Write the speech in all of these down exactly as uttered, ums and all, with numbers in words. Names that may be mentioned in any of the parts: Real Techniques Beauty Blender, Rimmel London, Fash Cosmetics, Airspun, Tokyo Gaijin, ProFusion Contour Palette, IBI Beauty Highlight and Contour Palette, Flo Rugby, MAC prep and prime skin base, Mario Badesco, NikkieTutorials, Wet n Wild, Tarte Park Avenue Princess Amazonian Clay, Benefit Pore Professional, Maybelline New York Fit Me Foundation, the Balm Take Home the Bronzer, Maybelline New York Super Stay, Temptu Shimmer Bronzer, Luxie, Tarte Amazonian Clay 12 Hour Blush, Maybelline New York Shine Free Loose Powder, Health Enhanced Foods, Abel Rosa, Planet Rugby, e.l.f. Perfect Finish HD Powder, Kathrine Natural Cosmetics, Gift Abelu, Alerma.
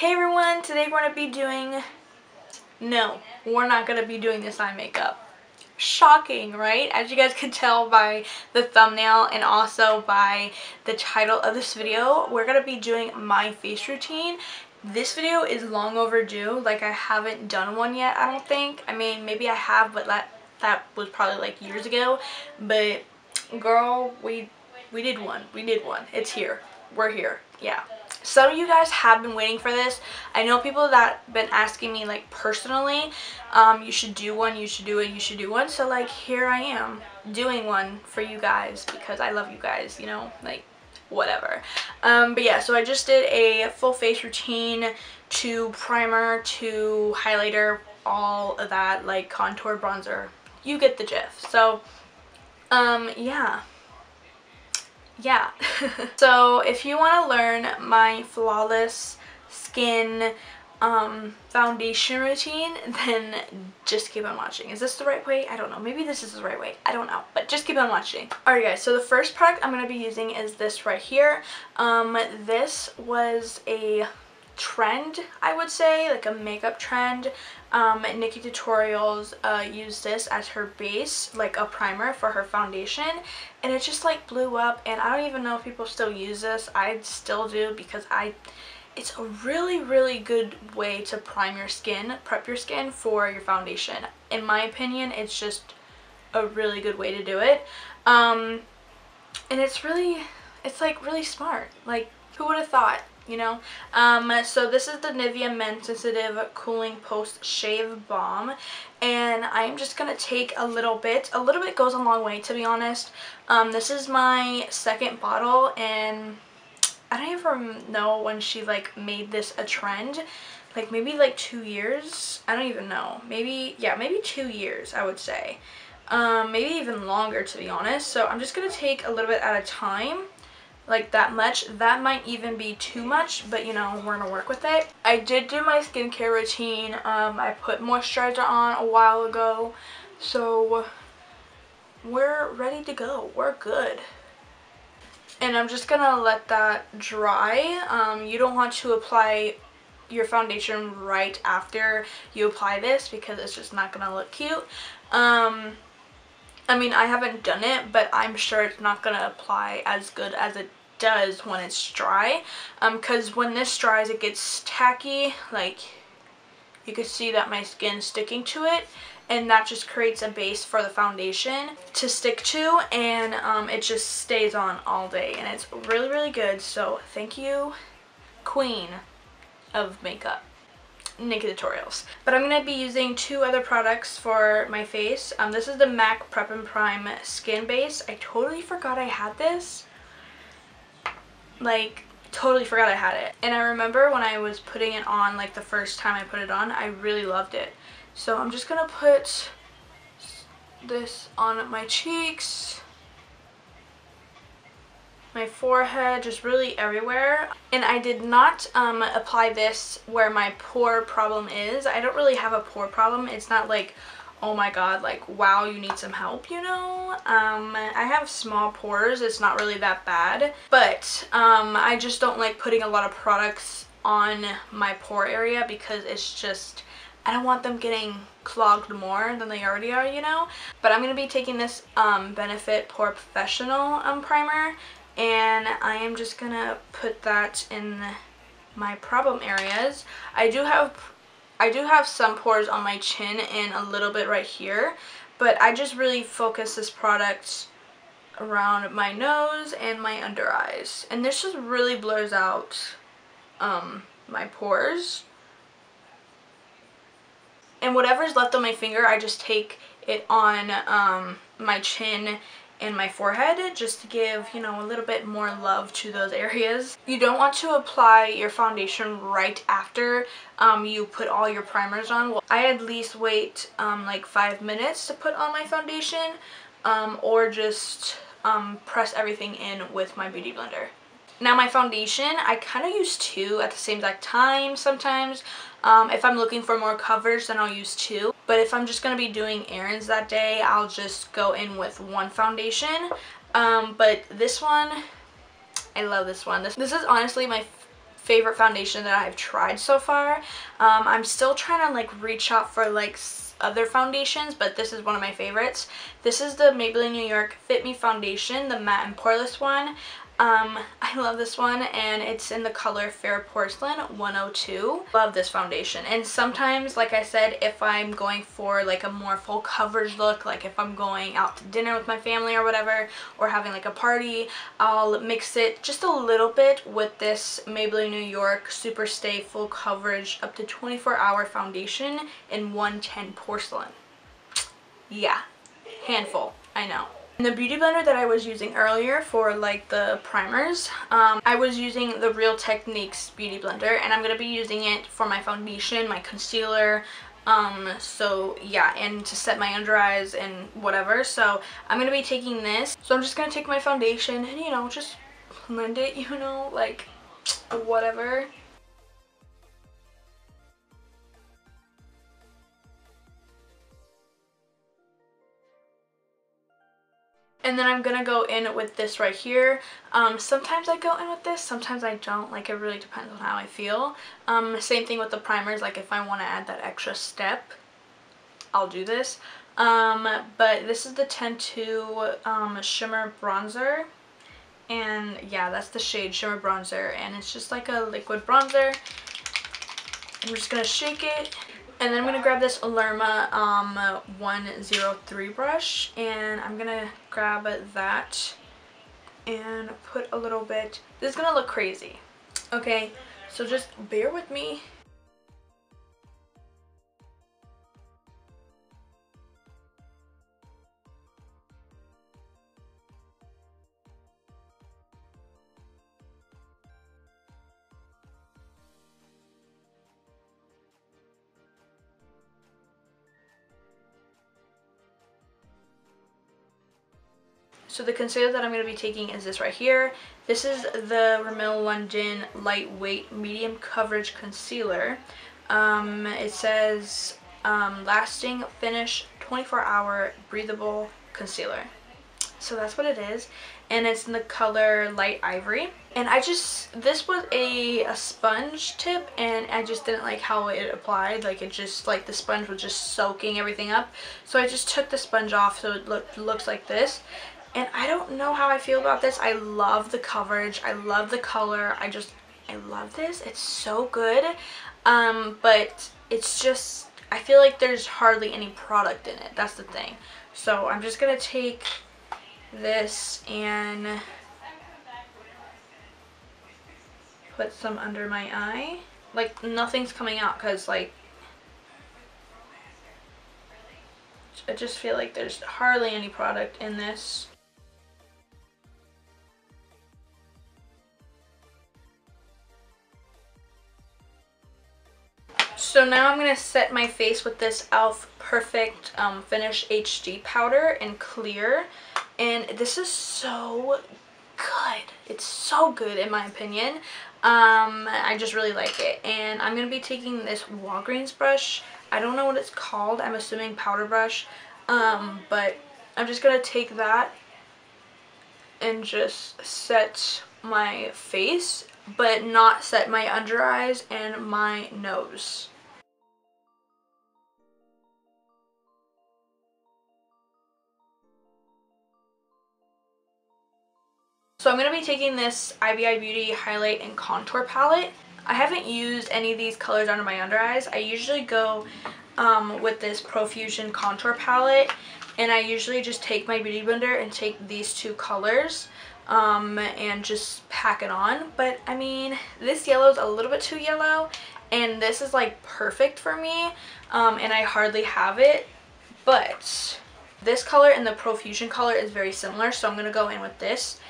Hey everyone, today we're going to be doing, no, we're not going to be doing this eye makeup. Shocking, right? As you guys can tell by the thumbnail and also by the title of this video, we're going to be doing my face routine. This video is long overdue, like I haven't done one yet, I don't think. I mean, maybe I have, but that, that was probably like years ago. But girl, we, we did one, we did one. It's here, we're here, yeah. Some of you guys have been waiting for this. I know people that have been asking me like personally, um, you should do one, you should do it, you should do one. So like here I am doing one for you guys because I love you guys, you know, like whatever. Um, but yeah, so I just did a full face routine to primer to highlighter, all of that, like contour, bronzer. You get the gist. So um, yeah. Yeah. So if you want to learn my flawless skin um, foundation routine, then just keep on watching. Is this the right way? I don't know. Maybe this is the right way. I don't know. But just keep on watching. Alright guys, so the first product I'm going to be using is this right here. Um, this was a trend, I would say, like a makeup trend. Um, NikkieTutorials uh, used this as her base, like a primer for her foundation, and it just like blew up, and I don't even know if people still use this. I still do because I, it's a really really good way to prime your skin, prep your skin for your foundation. In my opinion, it's just a really good way to do it, um, and it's really, it's like really smart. Like who would have thought? You know, um, so this is the Nivea Men Sensitive Cooling Post Shave Balm, and I'm just gonna take a little bit. A little bit goes a long way, to be honest. Um, this is my second bottle, and I don't even know when she like made this a trend. Like maybe like two years. I don't even know. Maybe yeah, maybe two years. I would say, um, maybe even longer, to be honest. So I'm just gonna take a little bit at a time. Like that much. That might even be too much, but you know, we're gonna work with it. I did do my skincare routine. Um, I put moisturizer on a while ago, so we're ready to go. We're good. And I'm just gonna let that dry. Um, you don't want to apply your foundation right after you apply this because it's just not gonna look cute. Um, I mean, I haven't done it, but I'm sure it's not gonna apply as good as it does when it's dry, um because when this dries it gets tacky. Like you can see that my skin's sticking to it, and that just creates a base for the foundation to stick to, and um it just stays on all day, and it's really really good. So thank you, queen of makeup, NikkieTutorials. But I'm going to be using two other products for my face. Um, this is the MAC Prep and Prime Skin Base. I totally forgot I had this. Like, totally forgot I had it. And I remember when I was putting it on, like the first time I put it on, I really loved it. So I'm just going to put this on my cheeks, my forehead, just really everywhere. And I did not um, apply this where my pore problem is. I don't really have a pore problem. It's not like, oh my god, like wow, you need some help, you know. um, I have small pores, it's not really that bad, but um, I just don't like putting a lot of products on my pore area because it's just, I don't want them getting clogged more than they already are, you know. But I'm going to be taking this um, Benefit Pore Professional um, primer, and I am just gonna put that in my problem areas. I do have I do have some pores on my chin and a little bit right here, but I just really focus this product around my nose and my under eyes, and this just really blurs out um, my pores. And whatever's left on my finger, I just take it on um, my chin and my forehead, just to give, you know, a little bit more love to those areas. You don't want to apply your foundation right after um, you put all your primers on. Well, I at least wait um, like five minutes to put on my foundation, um, or just um, press everything in with my Beauty Blender. Now my foundation, I kind of use two at the same exact time sometimes. Um, if I'm looking for more coverage, then I'll use two. But if I'm just going to be doing errands that day, I'll just go in with one foundation. Um, but this one, I love this one. This, this is honestly my favorite foundation that I've tried so far. Um, I'm still trying to like reach out for like other foundations, but this is one of my favorites. This is the Maybelline New York Fit Me Foundation, the matte and poreless one. Um, I love this one, and it's in the color Fair Porcelain one oh two. Love this foundation. And sometimes, like I said, if I'm going for like a more full coverage look, like if I'm going out to dinner with my family or whatever, or having like a party, I'll mix it just a little bit with this Maybelline New York Super Stay Full Coverage up to twenty-four hour foundation in one ten porcelain. Yeah, handful, I know. And the beauty blender that I was using earlier for like the primers, um, I was using the Real Techniques Beauty Blender, and I'm going to be using it for my foundation, my concealer, um, so yeah, and to set my under eyes and whatever. So I'm going to be taking this. So I'm just going to take my foundation and, you know, just blend it, you know, like whatever. And then I'm gonna go in with this right here. Um, sometimes I go in with this, sometimes I don't. Like, it really depends on how I feel. Um, same thing with the primers. Like, if I want to add that extra step, I'll do this. Um, but this is the Temptu um, Shimmer Bronzer. And yeah, that's the shade Shimmer Bronzer. And it's just like a liquid bronzer. I'm just gonna shake it. And then I'm going to grab this Alerma um, one oh three brush, and I'm going to grab that and put a little bit. This is going to look crazy, okay? So just bear with me. So the concealer that I'm going to be taking is this right here. This is the Rimmel London Lightweight Medium Coverage Concealer. Um, it says um, Lasting Finish twenty-four hour Breathable Concealer. So that's what it is. And it's in the color Light Ivory. And I just, this was a, a sponge tip, and I just didn't like how it applied. Like, it just, like the sponge was just soaking everything up. So I just took the sponge off so it look, looks like this. And I don't know how I feel about this. I love the coverage. I love the color. I just, I love this. It's so good. Um, but it's just, I feel like there's hardly any product in it. That's the thing. So I'm just going to take this and put some under my eye. Like, nothing's coming out because, like, I just feel like there's hardly any product in this. So now I'm going to set my face with this e l f. Perfect um, Finish H D Powder in Clear. And this is so good. It's so good in my opinion. Um, I just really like it. And I'm going to be taking this Walgreens brush. I don't know what it's called. I'm assuming powder brush. Um, but I'm just going to take that and just set my face, but not set my under eyes and my nose. So I'm going to be taking this I B I Beauty Highlight and Contour Palette. I haven't used any of these colors under my under eyes. I usually go um, with this ProFusion Contour Palette, and I usually just take my Beauty Blender and take these two colors um, and just pack it on. But I mean, this yellow is a little bit too yellow, and this is like perfect for me, um, and I hardly have it. But this color and the ProFusion color is very similar, so I'm going to go in with this.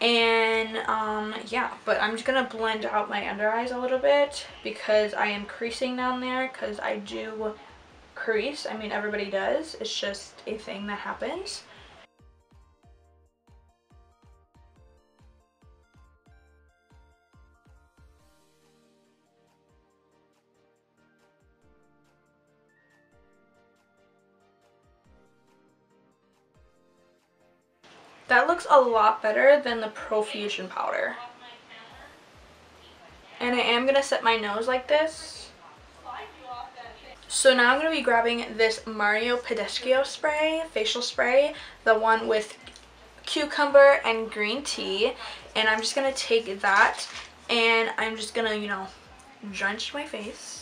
And um yeah, but I'm just gonna blend out my under eyes a little bit because I am creasing down there, because I do crease. I mean, everybody does. It's just a thing that happens. That looks a lot better than the ProFusion powder. And I am going to set my nose like this. So now I'm going to be grabbing this Mario Badesco spray, facial spray, the one with cucumber and green tea. And I'm just going to take that and I'm just going to, you know, drench my face.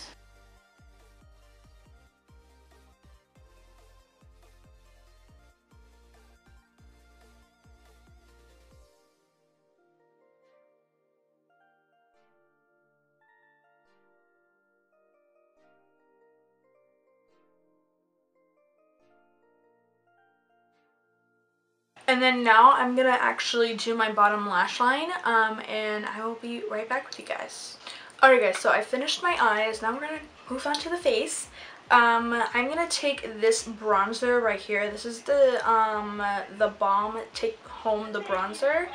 And then now I'm going to actually do my bottom lash line, um, and I will be right back with you guys. Alright guys, so I finished my eyes, now we're going to move on to the face. Um, I'm going to take this bronzer right here. This is the, um, the Balm Take Home the Bronzer,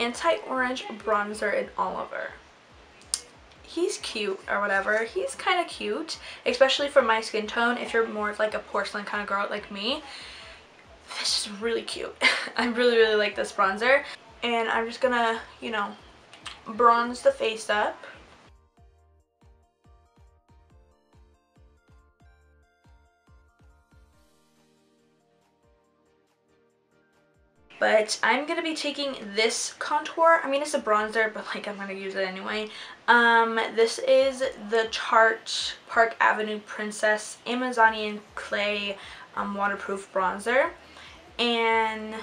Anti-Orange Bronzer in Oliver. He's cute or whatever. He's kind of cute, especially for my skin tone if you're more like a porcelain kind of girl like me. This is really cute. I really, really like this bronzer. And I'm just gonna, you know, bronze the face up. But I'm gonna be taking this contour. I mean, it's a bronzer, but like I'm gonna use it anyway. Um, this is the Tarte Park Avenue Princess Amazonian Clay um, Waterproof Bronzer. And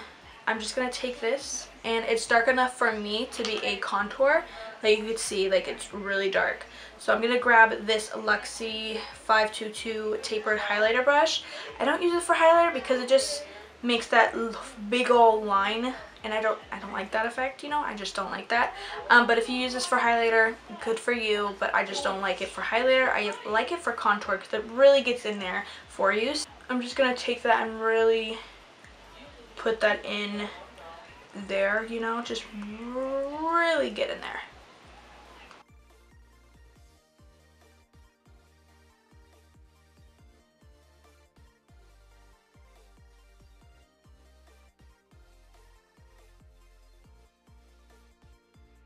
I'm just gonna take this, and it's dark enough for me to be a contour. Like you could see, like it's really dark. So I'm gonna grab this Luxie five twenty-two tapered highlighter brush. I don't use it for highlighter because it just makes that big old line, and I don't I don't like that effect, you know. I just don't like that. Um, but if you use this for highlighter, good for you, but I just don't like it for highlighter. I like it for contour because it really gets in there for you. So I'm just gonna take that and really put that in there, you know, just really get in there.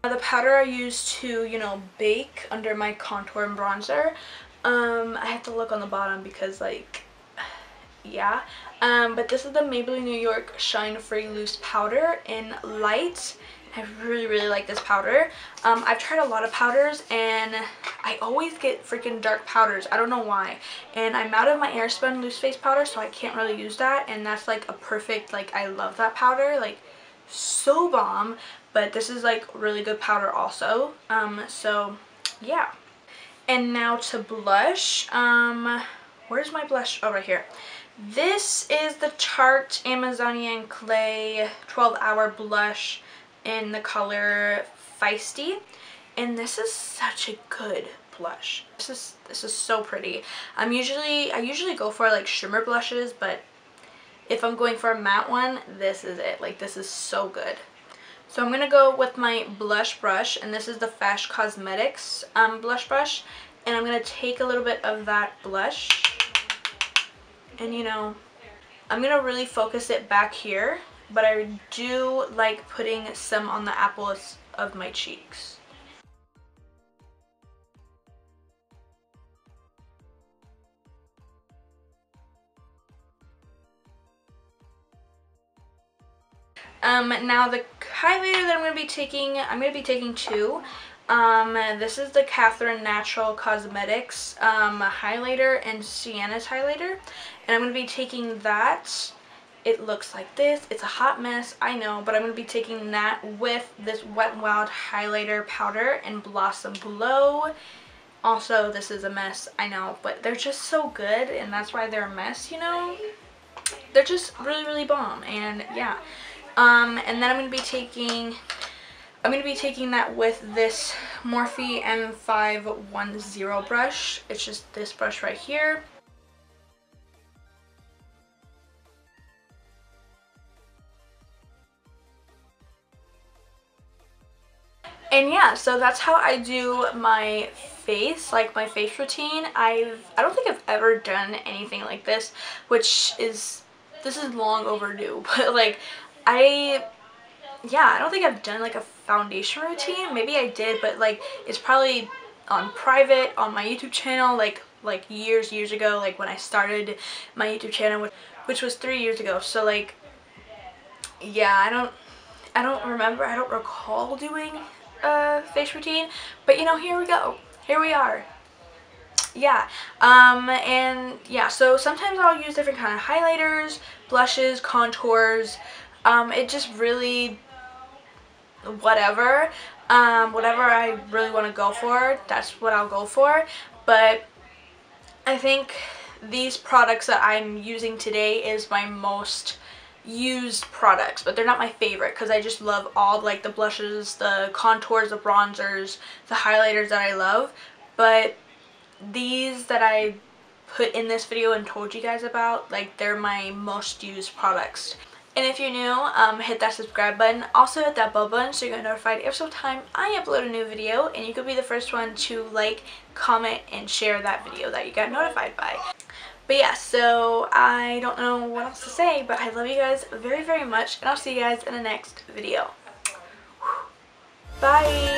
Now the powder I use to, you know, bake under my contour and bronzer, um, I have to look on the bottom because, like, yeah. Um, but this is the Maybelline New York Shine Free Loose Powder in Light. I really, really like this powder. Um, I've tried a lot of powders, and I always get freaking dark powders. I don't know why. And I'm out of my Airspun Loose Face Powder, so I can't really use that. And that's, like, a perfect, like, I love that powder. Like, so bomb. But this is, like, really good powder also. Um, so, yeah. And now to blush. Um, where's my blush? Oh, right here. This is the Tarte Amazonian Clay twelve hour Blush in the color Feisty, and this is such a good blush. This is this is so pretty. I'm usually I usually go for like shimmer blushes, but if I'm going for a matte one, this is it. Like, this is so good. So I'm gonna go with my blush brush, and this is the Fash Cosmetics um, blush brush, and I'm gonna take a little bit of that blush. And, you know, I'm going to really focus it back here, but I do like putting some on the apples of my cheeks. Um, now the highlighter that I'm going to be taking, I'm going to be taking two. Um, this is the Kathrine Natural Cosmetics um, highlighter and Sienna's highlighter, and I'm going to be taking that. It looks like this. It's a hot mess, I know, but I'm going to be taking that with this Wet n Wild highlighter powder and Blossom Blow. Also, this is a mess, I know, but they're just so good, and that's why they're a mess, you know? They're just really, really bomb, and yeah. Um, and then I'm going to be taking... I'm going to be taking that with this Morphe M five ten brush. It's just this brush right here. And yeah, so that's how I do my face, like my face routine. I've, I don't think I've ever done anything like this, which is, this is long overdue, but like I, yeah, I don't think I've done like a foundation routine. Maybe I did, but like it's probably on private on my YouTube channel, like like years years ago, like when I started my YouTube channel, which, which was three years ago. So like, yeah, I don't I don't remember, I don't recall doing a face routine, but you know, here we go, here we are. Yeah, um, and yeah, so sometimes I'll use different kind of highlighters, blushes, contours, um, it just really, whatever, um, whatever I really want to go for, that's what I'll go for. But I think these products that I'm using today is my most used products, but they're not my favorite because I just love all like the blushes, the contours, the bronzers, the highlighters that I love. But these that I put in this video and told you guys about, like they're my most used products. And if you're new, um, hit that subscribe button. Also hit that bell button so you get notified every single time I upload a new video, and you could be the first one to like, comment, and share that video that you got notified by. But yeah, so I don't know what else to say, but I love you guys very, very much, and I'll see you guys in the next video. Whew. Bye!